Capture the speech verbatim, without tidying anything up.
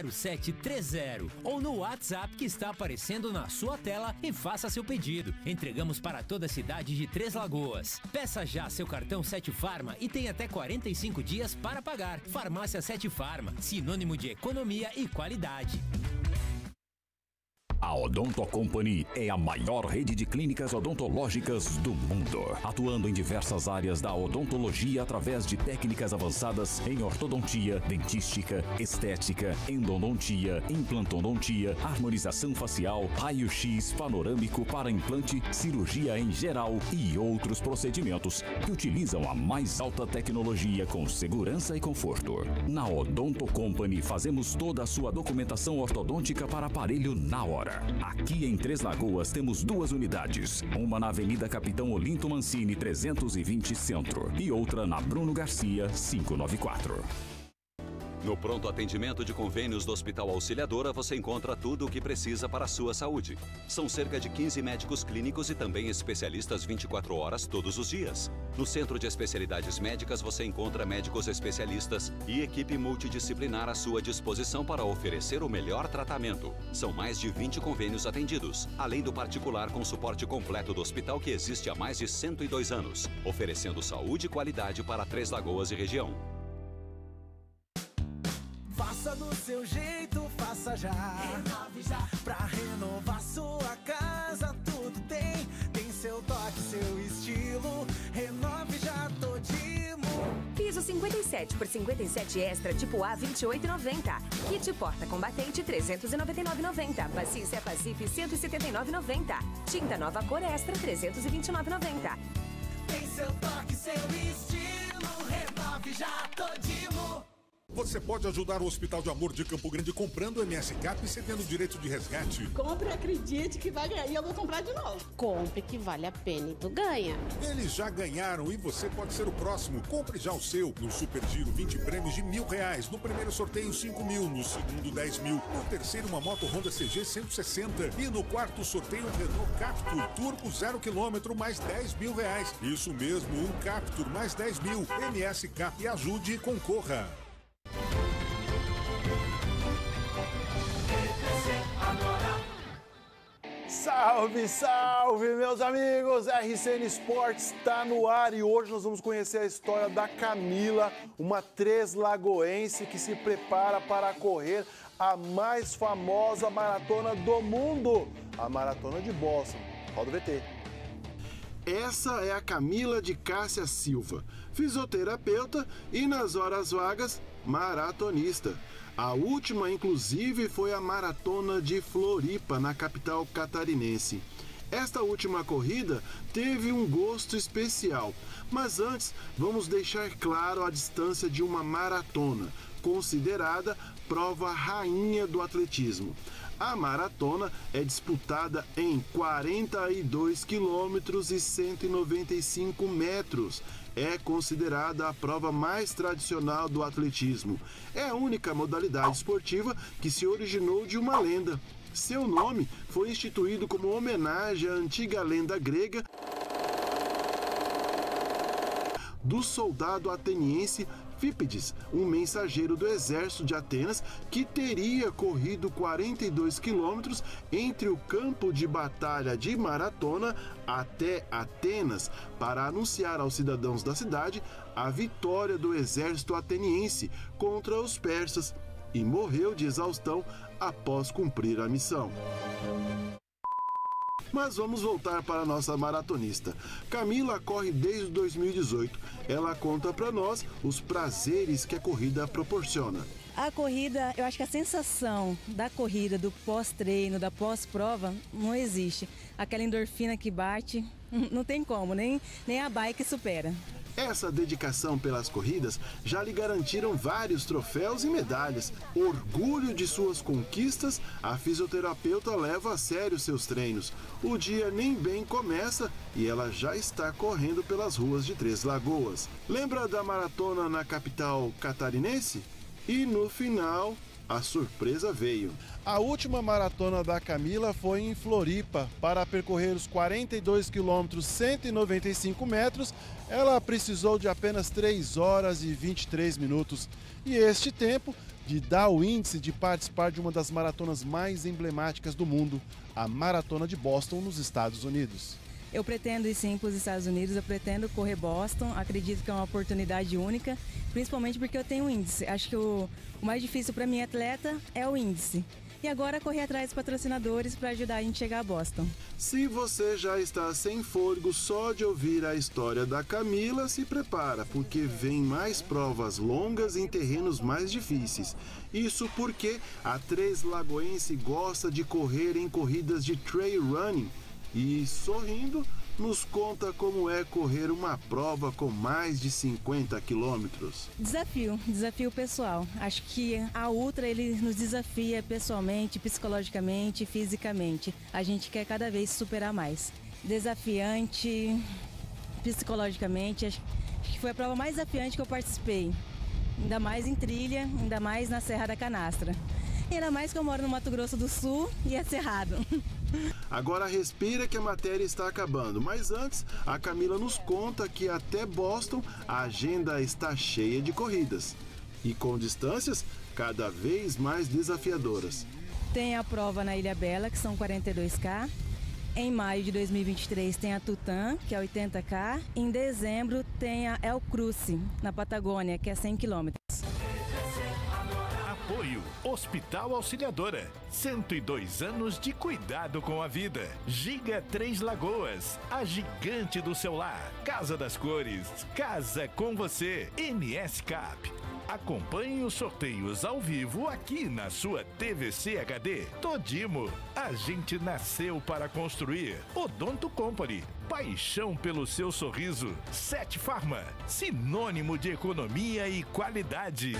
zero sete três zero ou no WhatsApp que está aparecendo na sua tela e faça seu pedido. Entregamos para toda a cidade de Três Lagoas. Peça já seu cartão sete Farma e tem até quarenta e cinco dias para pagar. Farmácia sete Farma, sinônimo de economia e qualidade. A Odonto Company é a maior rede de clínicas odontológicas do mundo, atuando em diversas áreas da odontologia através de técnicas avançadas em ortodontia, dentística, estética, endodontia, implantodontia, harmonização facial, raio-x panorâmico para implante, cirurgia em geral e outros procedimentos que utilizam a mais alta tecnologia com segurança e conforto. Na Odonto Company fazemos toda a sua documentação ortodôntica para aparelho na hora. Aqui em Três Lagoas temos duas unidades, uma na Avenida Capitão Olinto Mancini trezentos e vinte Centro e outra na Bruno Garcia quinhentos e noventa e quatro. No pronto atendimento de convênios do Hospital Auxiliadora você encontra tudo o que precisa para a sua saúde. São cerca de quinze médicos clínicos e também especialistas vinte e quatro horas todos os dias. No Centro de Especialidades Médicas você encontra médicos especialistas e equipe multidisciplinar à sua disposição para oferecer o melhor tratamento. São mais de vinte convênios atendidos, além do particular com suporte completo do hospital que existe há mais de cento e dois anos, oferecendo saúde e qualidade para Três Lagoas e região. Faça do seu jeito, faça já. Renove já. Pra renovar sua casa, tudo tem. Tem seu toque, seu estilo. Renove já, Todimo. Piso cinquenta e sete por cinquenta e sete extra, tipo A, vinte e oito reais e noventa centavos. Kit porta combatente, trezentos e noventa e nove reais e noventa centavos. Paciência é Pacife, cento e setenta e nove reais e noventa centavos. Tinta nova cor extra, trezentos e vinte e nove reais e noventa centavos. Tem seu toque, seu estilo. Renove já, Todimo. Você pode ajudar o Hospital de Amor de Campo Grande comprando o M S Cap e cedendo o direito de resgate. Compre, acredite que vai ganhar e eu vou comprar de novo. Compre que vale a pena e tu ganha. Eles já ganharam e você pode ser o próximo. Compre já o seu. No Super Giro, vinte prêmios de mil reais. No primeiro sorteio, cinco mil. No segundo, dez mil. No terceiro, uma moto Honda C G cento e sessenta. E no quarto sorteio, um Renault Captur Turbo zero quilômetro mais dez mil reais. Isso mesmo, um Captur mais dez mil. M S Cap, ajude e concorra. Salve, salve, meus amigos! R C N Sports está no ar e hoje nós vamos conhecer a história da Camila, uma três-lagoense que se prepara para correr a mais famosa maratona do mundo, a Maratona de Boston. Roda o V T. Essa é a Camila de Cássia Silva, fisioterapeuta e, nas horas vagas, maratonista. A última, inclusive, foi a Maratona de Floripa, na capital catarinense. Esta última corrida teve um gosto especial, mas antes vamos deixar claro a distância de uma maratona, considerada prova rainha do atletismo. A maratona é disputada em quarenta e dois quilômetros e cento e noventa e cinco metros. É considerada a prova mais tradicional do atletismo. É a única modalidade esportiva que se originou de uma lenda. Seu nome foi instituído como homenagem à antiga lenda grega do soldado ateniense Fídipes, um mensageiro do exército de Atenas que teria corrido quarenta e dois quilômetros entre o campo de batalha de Maratona até Atenas para anunciar aos cidadãos da cidade a vitória do exército ateniense contra os persas e morreu de exaustão após cumprir a missão. Mas vamos voltar para a nossa maratonista. Camila corre desde dois mil e dezoito. Ela conta para nós os prazeres que a corrida proporciona. A corrida, eu acho que a sensação da corrida, do pós-treino, da pós-prova, não existe. Aquela endorfina que bate, não tem como, nem, nem a bike supera. Essa dedicação pelas corridas já lhe garantiram vários troféus e medalhas. Orgulho de suas conquistas, a fisioterapeuta leva a sério seus treinos. O dia nem bem começa e ela já está correndo pelas ruas de Três Lagoas. Lembra da maratona na capital catarinense? E no final, a surpresa veio. A última maratona da Camila foi em Floripa. Para percorrer os quarenta e dois quilômetros, cento e noventa e cinco metros, ela precisou de apenas três horas e vinte e três minutos. E este tempo de dar o índice de participar de uma das maratonas mais emblemáticas do mundo, a Maratona de Boston, nos Estados Unidos. Eu pretendo ir sim para os Estados Unidos, eu pretendo correr Boston, acredito que é uma oportunidade única, principalmente porque eu tenho índice. Acho que o, o mais difícil para mim, atleta, é o índice. E agora correr atrás dos patrocinadores para ajudar a gente a chegar a Boston. Se você já está sem fôlego só de ouvir a história da Camila, se prepara, porque vem mais provas longas em terrenos mais difíceis. Isso porque a Três-lagoense gosta de correr em corridas de trail running e, sorrindo, nos conta como é correr uma prova com mais de cinquenta quilômetros. Desafio, desafio pessoal. Acho que a Ultra ele nos desafia pessoalmente, psicologicamente, fisicamente. A gente quer cada vez superar mais. Desafiante, psicologicamente, acho que foi a prova mais desafiante que eu participei. Ainda mais em trilha, ainda mais na Serra da Canastra. E ainda mais que eu moro no Mato Grosso do Sul e é cerrado. Agora respira que a matéria está acabando, mas antes a Camila nos conta que até Boston a agenda está cheia de corridas e com distâncias cada vez mais desafiadoras. Tem a prova na Ilha Bela, que são quarenta e dois quilômetros, em maio de dois mil e vinte e três tem a Tutã, que é oitenta quilômetros, em dezembro tem a El Cruce, na Patagônia, que é cem quilômetros. Apoio Hospital Auxiliadora, cento e dois anos de cuidado com a vida. Giga Três Lagoas, a gigante do seu lar. Casa das Cores, casa com você. M S Cap, acompanhe os sorteios ao vivo aqui na sua T V C H D. Todimo, a gente nasceu para construir. Odonto Company, paixão pelo seu sorriso. sete Farma, sinônimo de economia e qualidade.